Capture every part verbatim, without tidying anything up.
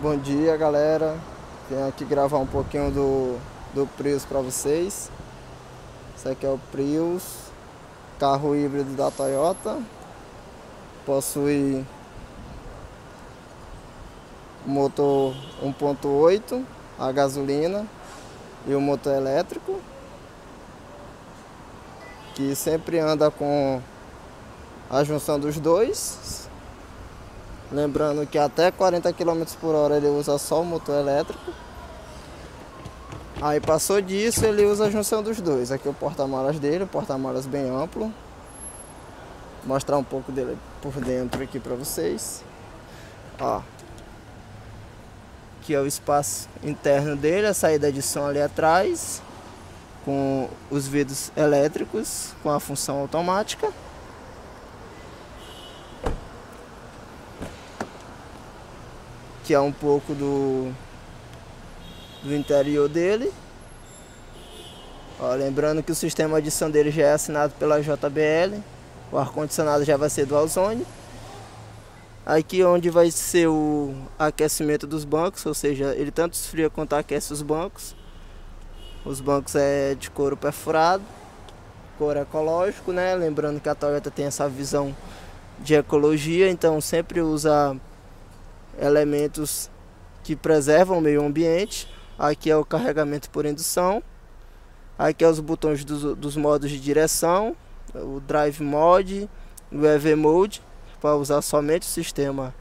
Bom dia, galera, venho aqui gravar um pouquinho do, do Prius para vocês. Esse aqui é o Prius, carro híbrido da Toyota, possui motor um ponto oito a gasolina e o motor elétrico, que sempre anda com a junção dos dois. Lembrando que até quarenta quilômetros por hora ele usa só o motor elétrico. Aí passou disso, ele usa a junção dos dois. Aqui é o porta-malas dele, o porta-malas bem amplo. Vou mostrar um pouco dele por dentro aqui pra vocês. Ó, aqui é o espaço interno dele, a saída de som ali atrás, com os vidros elétricos, com a função automática. Que é um pouco do, do interior dele. Ó, lembrando que o sistema de som dele já é assinado pela J B L. O ar-condicionado já vai ser dual zone. Aqui onde vai ser o aquecimento dos bancos, ou seja, ele tanto esfria quanto aquece os bancos. Os bancos é de couro perfurado, couro ecológico, né? Lembrando que a Toyota tem essa visão de ecologia, então sempre usa elementos que preservam o meio ambiente. Aqui é o carregamento por indução. Aqui é os botões dos, dos modos de direção, o Drive Mode, o E V Mode, para usar somente o sistema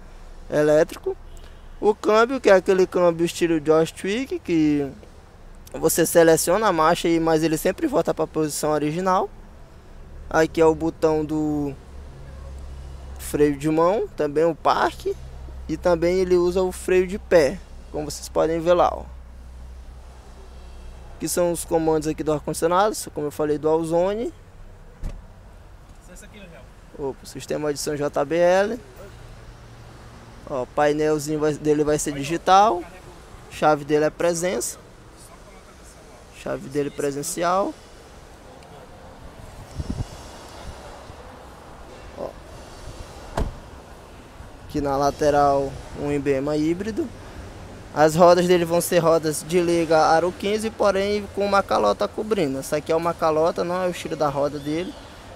elétrico. O câmbio, que é aquele câmbio estilo joystick, que você seleciona a marcha, mas ele sempre volta para a posição original. Aqui é o botão do freio de mão, também o parque. E também ele usa o freio de pé, como vocês podem ver lá, ó. Que são os comandos aqui do ar-condicionado, como eu falei, dual zone. Opa, sistema de som J B L. Ó, o painelzinho dele vai ser digital. Chave dele é presença. Chave dele presencial. Aqui na lateral, um emblema híbrido. As rodas dele vão ser rodas de liga aro quinze, porém com uma calota cobrindo. Essa aqui é uma calota, não é o estilo da roda dele,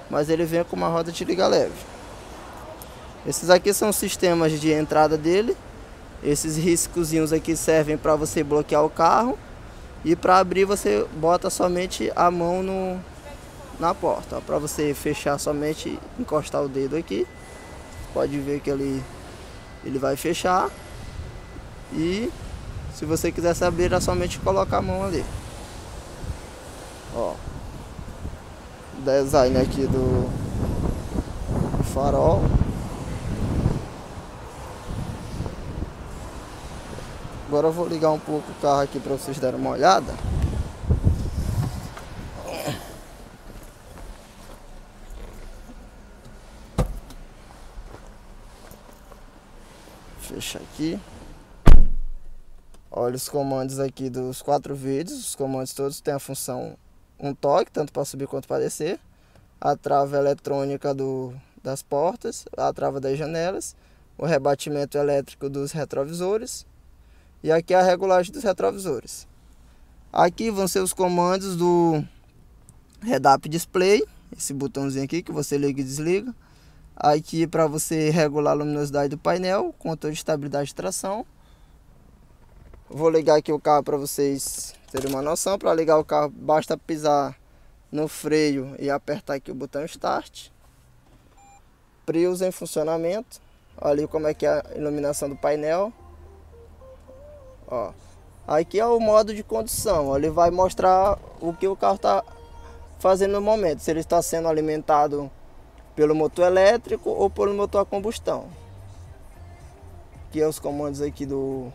mas ele vem com uma roda de liga leve. Esses aqui são os sistemas de entrada dele. Esses riscozinhos aqui servem para você bloquear o carro, e para abrir você bota somente a mão no, na porta. Para você fechar, somente encostar o dedo aqui. Pode ver que ele Ele vai fechar. E se você quiser saber, é somente colocar a mão ali. Ó, design aqui do farol. Agora eu vou ligar um pouco o carro aqui para vocês darem uma olhada. Fecha aqui. Olha os comandos aqui dos quatro vídeos. Os comandos todos têm a função um toque, tanto para subir quanto para descer. A trava eletrônica do, das portas, a trava das janelas, o rebatimento elétrico dos retrovisores, e aqui a regulagem dos retrovisores. Aqui vão ser os comandos do Head Up Display, esse botãozinho aqui que você liga e desliga. Aqui para você regular a luminosidade do painel, controle de estabilidade de tração. Vou ligar aqui o carro para vocês terem uma noção. Para ligar o carro basta pisar no freio e apertar aqui o botão Start. Prius em funcionamento. Olha ali como é que é a iluminação do painel. Ó, aqui é o modo de condução. Ele vai mostrar o que o carro está fazendo no momento. Se ele está sendo alimentado pelo motor elétrico ou pelo motor a combustão. Aqui é os comandos aqui do,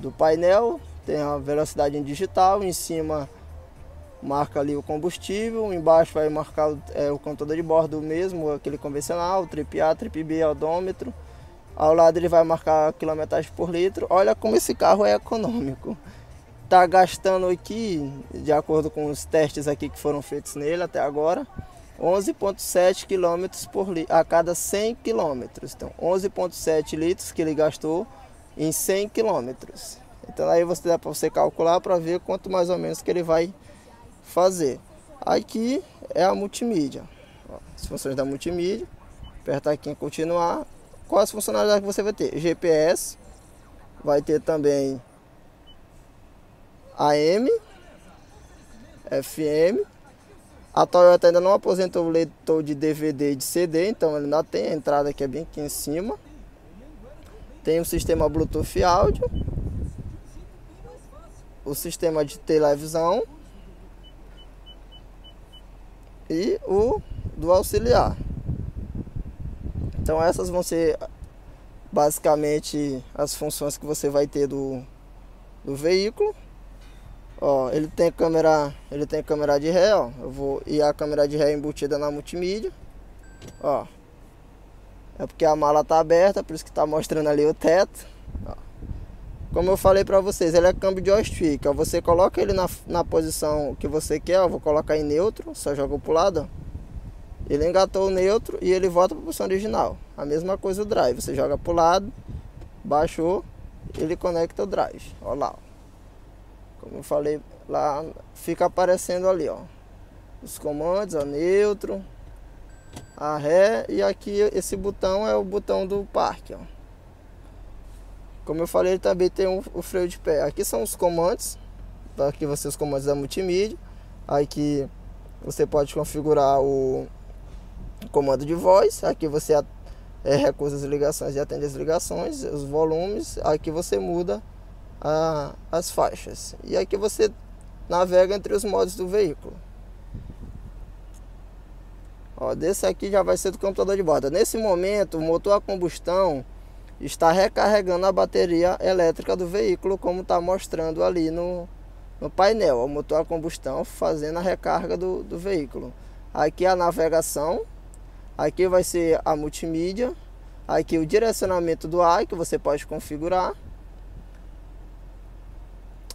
do painel. Tem a velocidade em digital. Em cima marca ali o combustível. Embaixo vai marcar é, o controle de bordo mesmo, aquele convencional, trip A, trip B, odômetro. Ao lado ele vai marcar a quilometragem por litro. Olha como esse carro é econômico. Está gastando aqui, de acordo com os testes aqui que foram feitos nele até agora, onze vírgula sete quilômetros por litro a cada cem quilômetros. Então, onze vírgula sete litros que ele gastou em cem quilômetros. Então aí você dá para você calcular para ver quanto mais ou menos que ele vai fazer. Aqui é a multimídia, as funções da multimídia. Apertar aqui em continuar. Quais as funcionalidades que você vai ter? G P S, vai ter também A M, F M. A Toyota ainda não aposentou o leitor de D V D e de C D, então ele ainda tem a entrada que é bem aqui em cima. Tem o sistema Bluetooth áudio, o sistema de televisão e o do auxiliar. Então essas vão ser basicamente as funções que você vai ter do, do veículo. Ó, ele tem câmera, ele tem câmera de ré, ó. Eu vou e a câmera de ré é embutida na multimídia, ó. É porque a mala tá aberta, por isso que tá mostrando ali o teto. Ó. Como eu falei para vocês, ele é câmbio joystick. Ó. Você coloca ele na, na posição que você quer. Ó. Vou colocar em neutro, só jogo pro lado. Ó. Ele engatou o neutro e ele volta para a posição original. A mesma coisa o drive. Você joga pro lado, baixou, ele conecta o drive. Ó lá. Ó. Como eu falei, lá fica aparecendo ali, ó, os comandos, a neutro, a ré, e aqui esse botão é o botão do parque, ó. Como eu falei, ele também tem um, o freio de pé. Aqui são os comandos, aqui você os comandos da multimídia. Aqui você pode configurar o comando de voz, aqui você é, recusa as ligações e atende as ligações, os volumes, aqui você muda A, as faixas, e aqui você navega entre os modos do veículo. Ó, desse aqui já vai ser do computador de bordo. Nesse momento o motor a combustão está recarregando a bateria elétrica do veículo, como está mostrando ali no, no painel. Ó, o motor a combustão fazendo a recarga do, do veículo. Aqui a navegação, aqui vai ser a multimídia, aqui o direcionamento do ar que você pode configurar.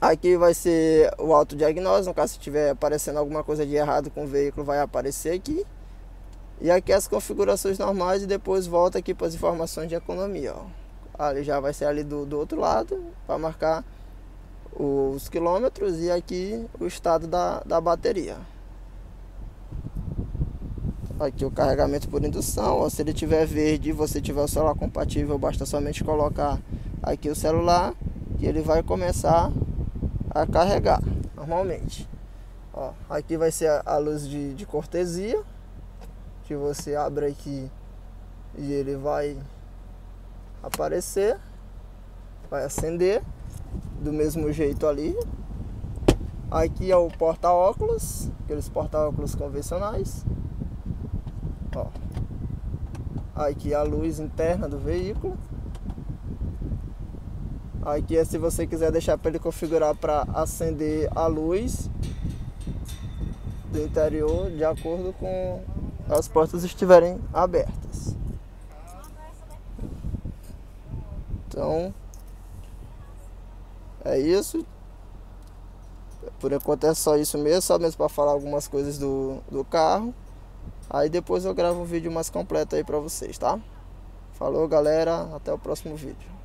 Aqui vai ser o autodiagnóstico, no caso se tiver aparecendo alguma coisa de errado com o veículo, vai aparecer aqui. E aqui as configurações normais, e depois volta aqui para as informações de economia. Ó. Ali já vai ser ali do, do outro lado, para marcar os quilômetros, e aqui o estado da, da bateria. Aqui o carregamento por indução, ó, se ele tiver verde e você tiver o celular compatível, basta somente colocar aqui o celular, que ele vai começar a carregar normalmente. Ó, aqui vai ser a luz de, de cortesia, que você abre aqui e ele vai aparecer, vai acender do mesmo jeito ali. Aqui é o porta-óculos, aqueles porta-óculos convencionais. Ó, aqui é a luz interna do veículo. Aqui é se você quiser deixar para ele configurar para acender a luz do interior de acordo com as portas estiverem abertas. Então é isso. Por enquanto é só isso mesmo, só mesmo para falar algumas coisas do, do carro. Aí depois eu gravo um vídeo mais completo aí para vocês, tá? Falou galera, até o próximo vídeo.